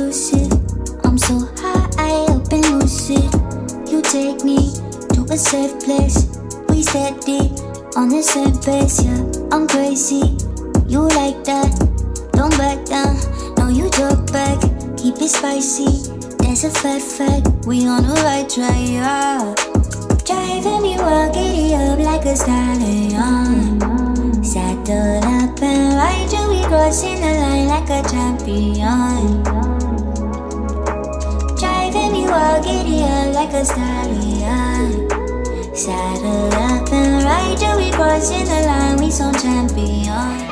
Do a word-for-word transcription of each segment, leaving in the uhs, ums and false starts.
sushi. I'm so high, I up and loose it. You take me to a safe place. We steady on the same pace, yeah. I'm crazy, you like that. Don't back down, no you talk back. Keep it spicy, that's a fat fact. We on the right track, yeah. Driving me wild, giddy up like a stallion. Saddle up and ride till we crossing the line like a champion. Driving me wild, giddy up like a stallion. Saddle up and ride till we crossing the line, we some champion.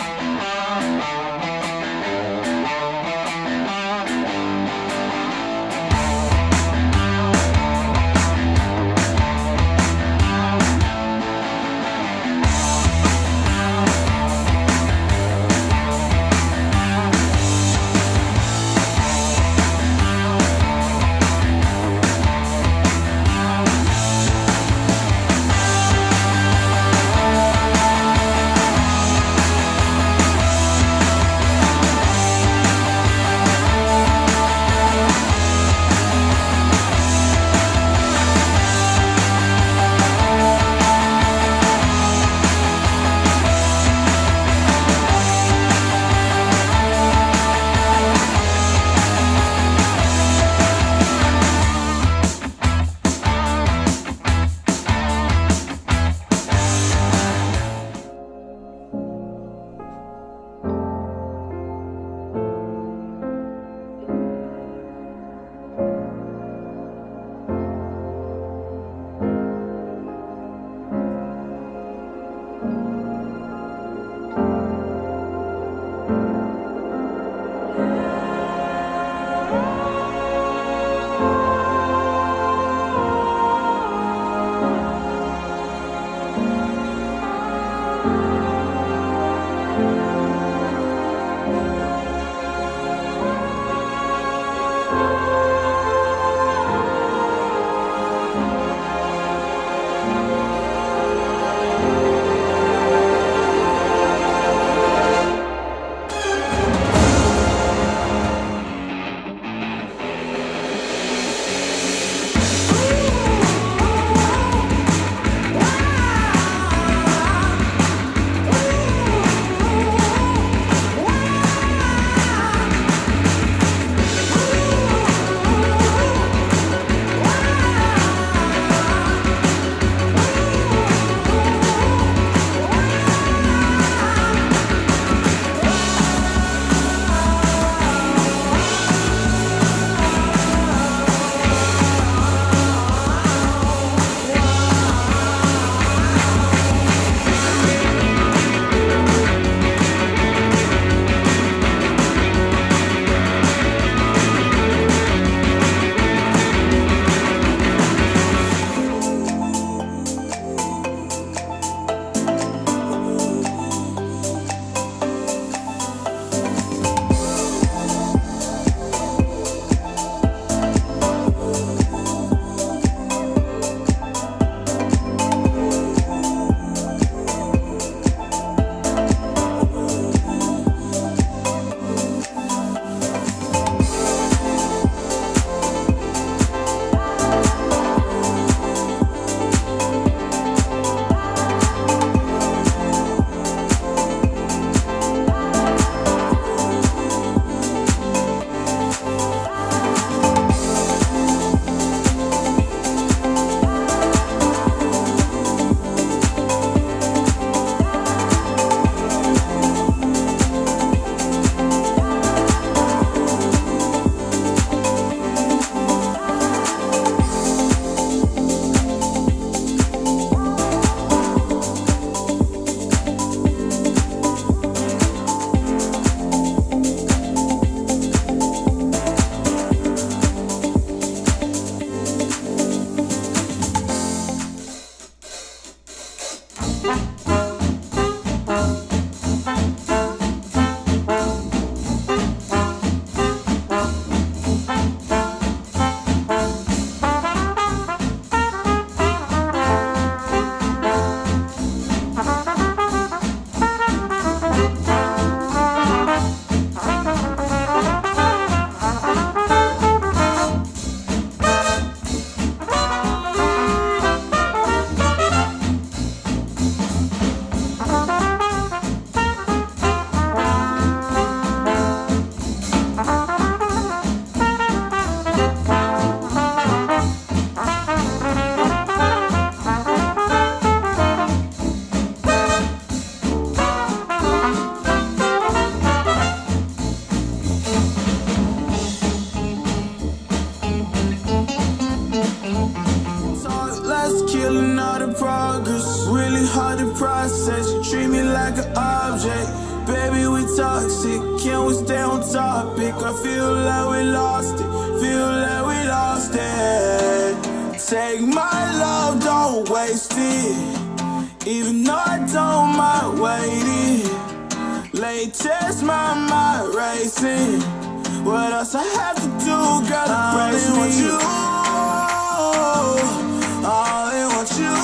like an object. Baby, we toxic, can we stay on topic? I feel like we lost it, feel like we lost it. Take my love, don't waste it, even though I don't mind waiting. Latest, my mind racing. What else I have to do, girl, to brace me? With you, all in with you,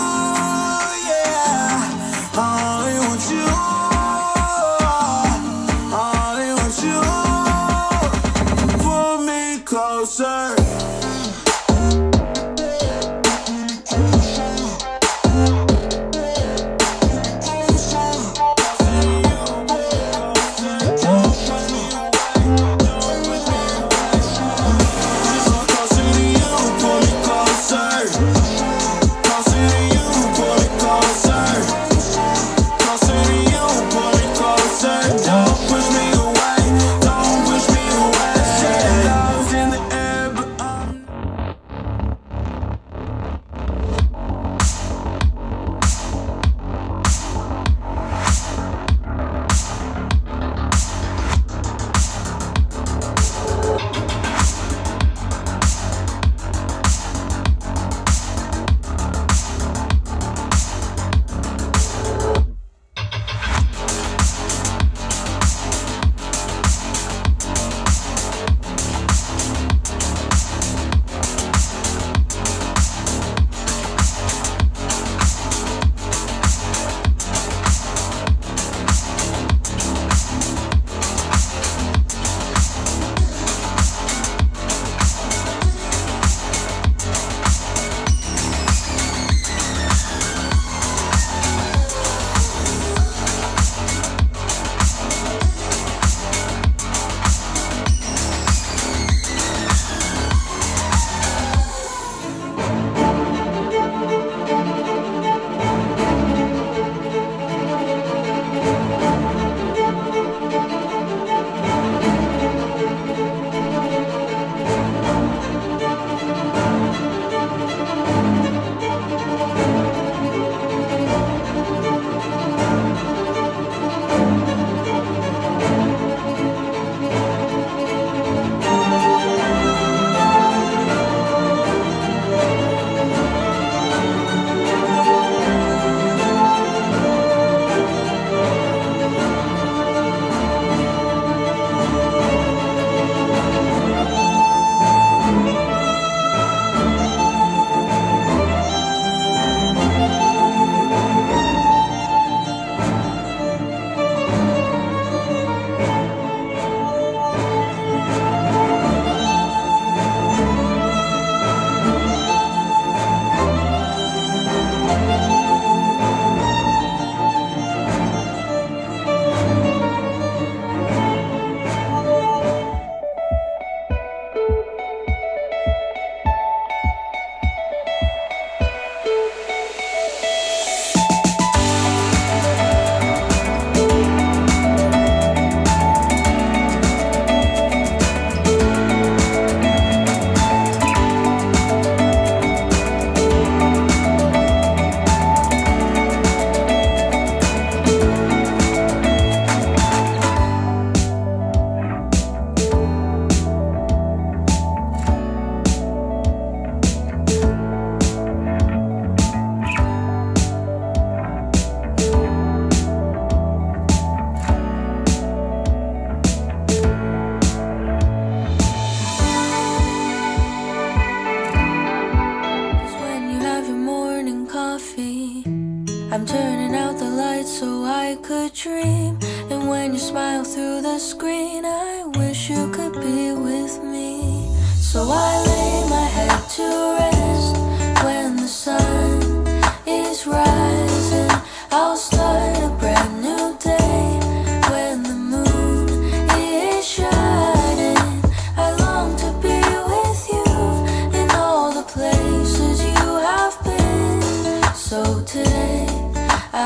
yeah. All in with you, all in with you. Pull me closer.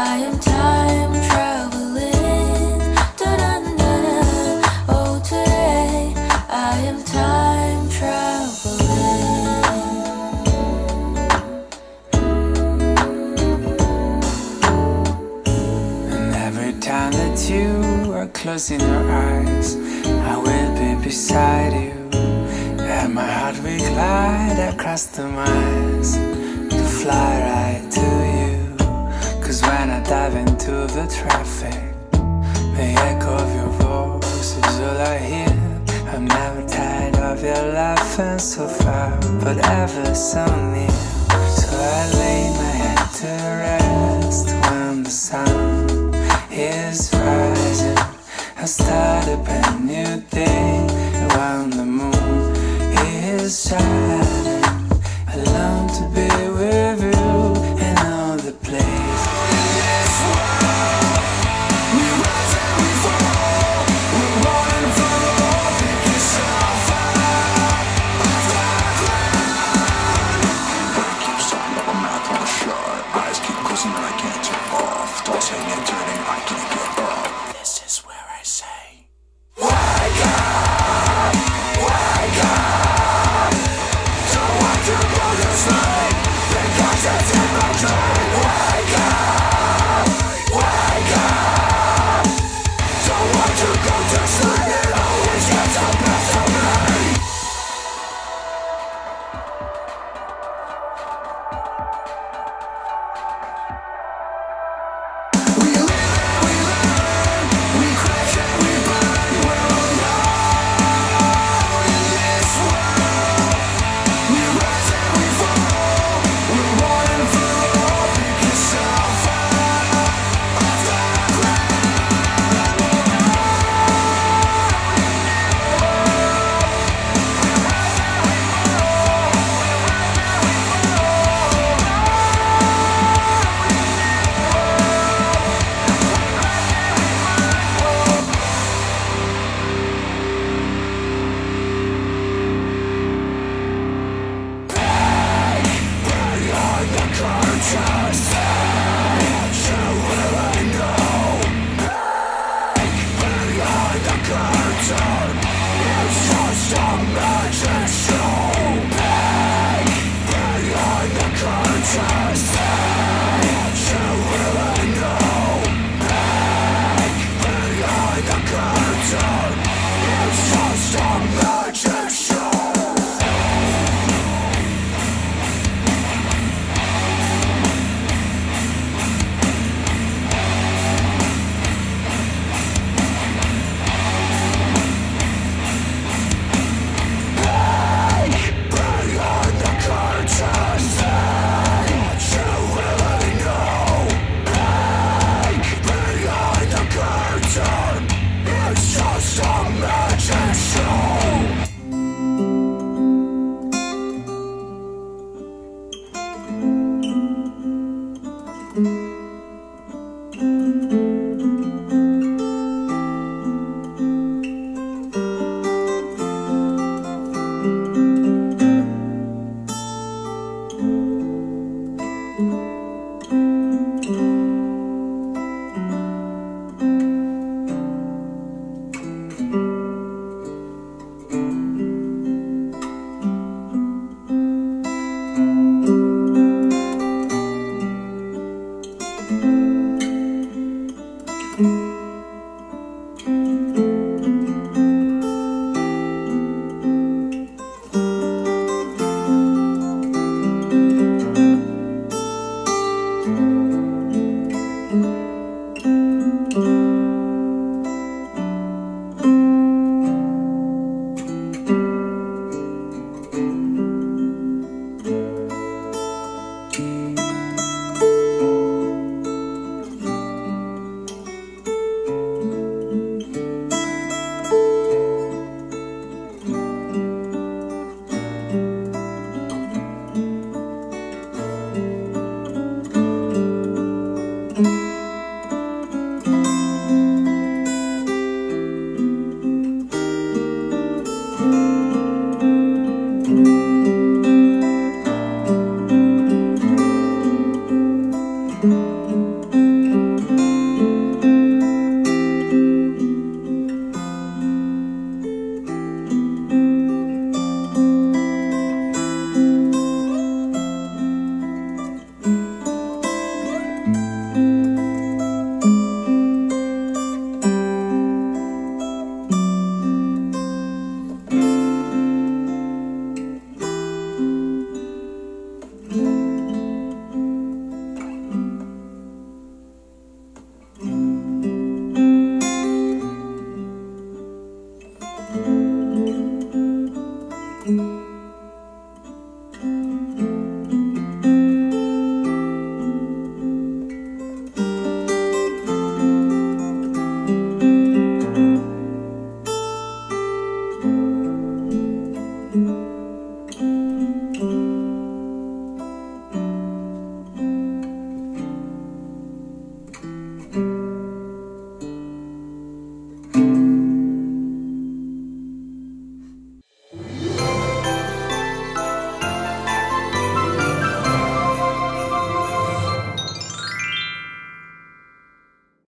I am time traveling. time that you are closing your eyes, I will be beside you, and my heart will glide across the miles to fly right to you. Cause when I dive into the traffic, the echo of your voice is all I hear. I'm never tired of your laughing, so far but ever so near. So I lay my head to rest when the sun